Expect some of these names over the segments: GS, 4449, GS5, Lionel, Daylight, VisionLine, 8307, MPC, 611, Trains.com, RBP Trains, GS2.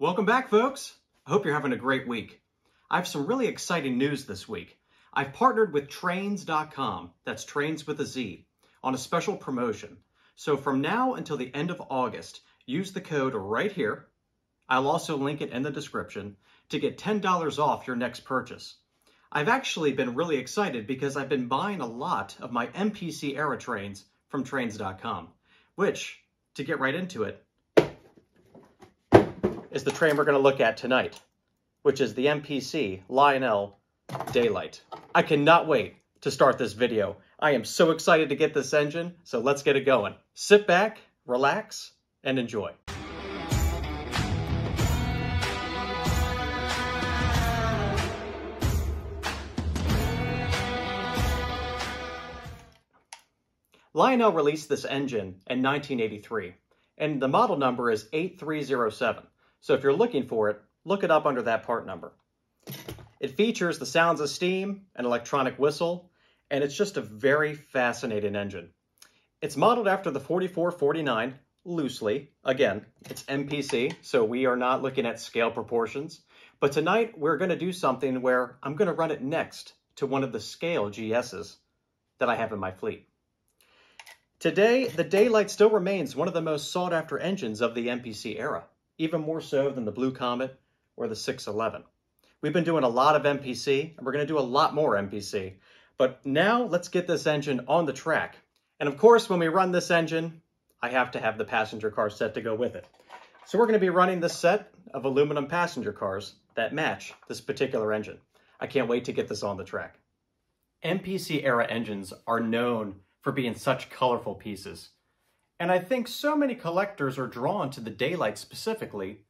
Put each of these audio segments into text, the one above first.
Welcome back, folks. I hope you're having a great week. I have some really exciting news this week. I've partnered with Trains.com, that's Trains with a Z, on a special promotion. So from now until the end of August, use the code right here. I'll also link it in the description to get $10 off your next purchase. I've actually been really excited because I've been buying a lot of my MPC era trains from Trains.com, which, to get right into it, is the train we're going to look at tonight, which is the MPC Lionel Daylight. I cannot wait to start this video. I am so excited to get this engine, so let's get it going. Sit back, relax, and enjoy. Lionel released this engine in 1983, and the model number is 8307. So if you're looking for it, look it up under that part number. It features the sounds of steam, an electronic whistle, and it's just a very fascinating engine. It's modeled after the 4449, loosely. Again, it's MPC, so we are not looking at scale proportions. But tonight, we're going to do something where I'm going to run it next to one of the scale GSs that I have in my fleet. Today, the Daylight still remains one of the most sought-after engines of the MPC era, even more so than the Blue Comet or the 611. We've been doing a lot of MPC, and we're going to do a lot more MPC. But now, let's get this engine on the track. And of course, when we run this engine, I have to have the passenger car set to go with it. So we're going to be running this set of aluminum passenger cars that match this particular engine. I can't wait to get this on the track. MPC-era engines are known for being such colorful pieces. And I think so many collectors are drawn to the Daylight specifically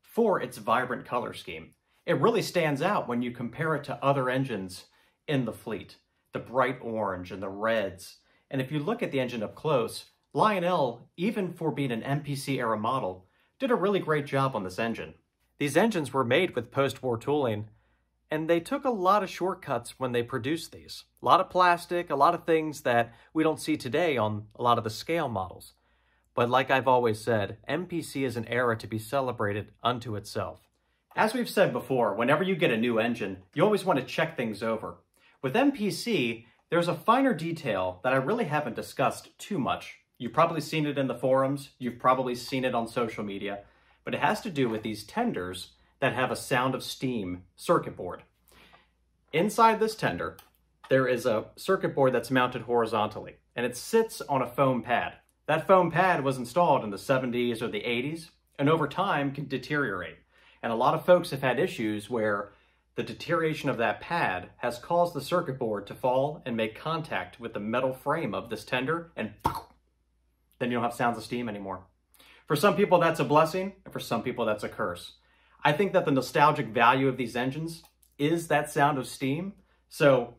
for its vibrant color scheme. It really stands out when you compare it to other engines in the fleet, the bright orange and the reds. And if you look at the engine up close, Lionel, even for being an MPC-era model, did a really great job on this engine. These engines were made with post-war tooling, and they took a lot of shortcuts when they produced these. A lot of plastic, a lot of things that we don't see today on a lot of the scale models. But like I've always said, MPC is an era to be celebrated unto itself. As we've said before, whenever you get a new engine, you always want to check things over. With MPC, there's a finer detail that I really haven't discussed too much. You've probably seen it in the forums, you've probably seen it on social media, but it has to do with these tenders that have a sound of steam circuit board. Inside this tender, there is a circuit board that's mounted horizontally, and it sits on a foam pad. That foam pad was installed in the 70s or the 80s, and over time can deteriorate. And a lot of folks have had issues where the deterioration of that pad has caused the circuit board to fall and make contact with the metal frame of this tender, and then you don't have sounds of steam anymore. For some people, that's a blessing, and for some people, that's a curse. I think that the nostalgic value of these engines is that sound of steam, so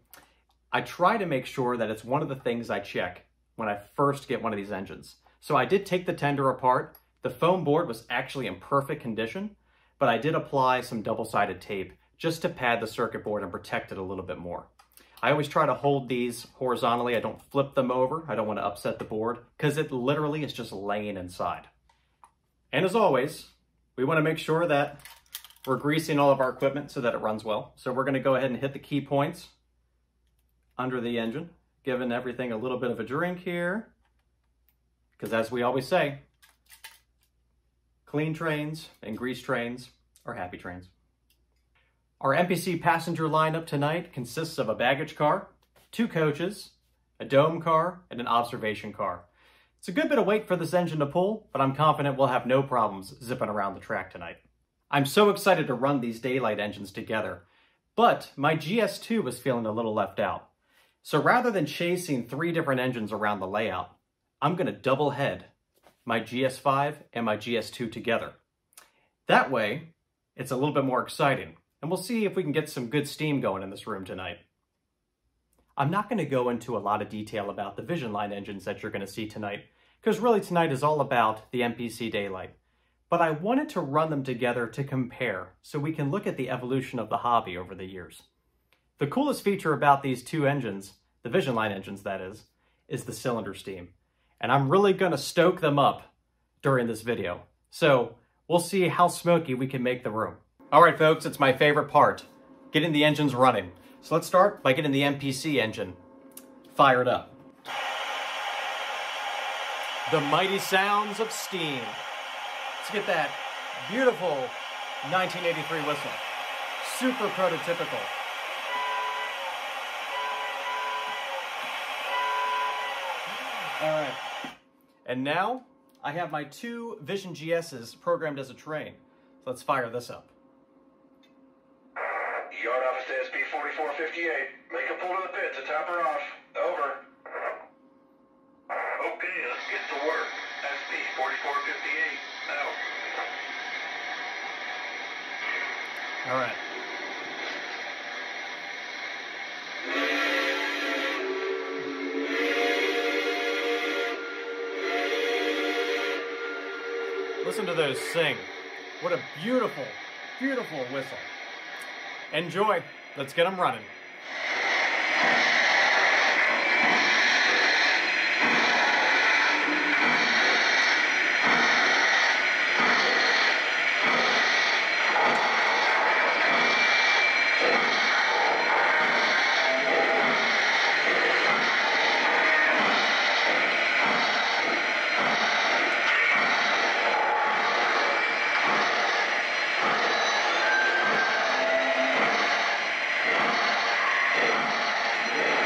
I try to make sure that it's one of the things I check when I first get one of these engines. So I did take the tender apart. The foam board was actually in perfect condition, but I did apply some double-sided tape just to pad the circuit board and protect it a little bit more. I always try to hold these horizontally. I don't flip them over. I don't want to upset the board because it literally is just laying inside. And as always, we want to make sure that we're greasing all of our equipment so that it runs well. So we're going to go ahead and hit the key points under the engine, giving everything a little bit of a drink here. Because as we always say, clean trains and greased trains are happy trains. Our MPC passenger lineup tonight consists of a baggage car, two coaches, a dome car, and an observation car. It's a good bit of weight for this engine to pull, but I'm confident we'll have no problems zipping around the track tonight. I'm so excited to run these Daylight engines together, but my GS2 was feeling a little left out. So rather than chasing three different engines around the layout, I'm going to double head my GS5 and my GS2 together. That way, it's a little bit more exciting, and we'll see if we can get some good steam going in this room tonight. I'm not going to go into a lot of detail about the VisionLine engines that you're going to see tonight, because really tonight is all about the MPC Daylight. But I wanted to run them together to compare, so we can look at the evolution of the hobby over the years. The coolest feature about these two engines, the VisionLine engines that is the cylinder steam. And I'm really going to stoke them up during this video. So We'll see how smoky we can make the room. All right, folks, it's my favorite part, getting the engines running. So let's start by getting the MPC engine fired up. The mighty sounds of steam. Let's get that beautiful 1983 whistle. Super prototypical. All right, and now I have my two Vision GSs programmed as a train. So let's fire this up. Yard office to SP 4458. Make a pull to the pit to top her off. Over. Okay, let's get to work. SP 4458, now. All right. Listen to those sing. What a beautiful, beautiful whistle. Enjoy. Let's get them running. Yeah.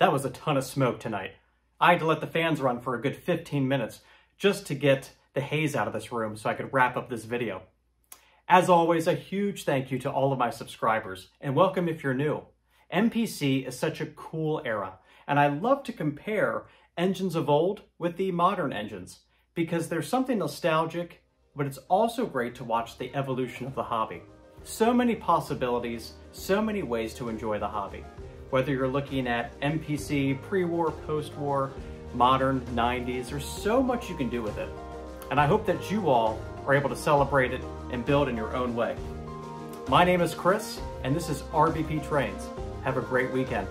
That was a ton of smoke tonight. I had to let the fans run for a good 15 minutes just to get the haze out of this room so I could wrap up this video. As always, a huge thank you to all of my subscribers, and welcome if you're new. MPC is such a cool era, and I love to compare engines of old with the modern engines, because there's something nostalgic, but it's also great to watch the evolution of the hobby. So many possibilities, so many ways to enjoy the hobby. Whether you're looking at MPC, pre-war, post-war, modern, 90s, there's so much you can do with it. And I hope that you all are able to celebrate it and build in your own way. My name is Chris, and this is RBP Trains. Have a great weekend.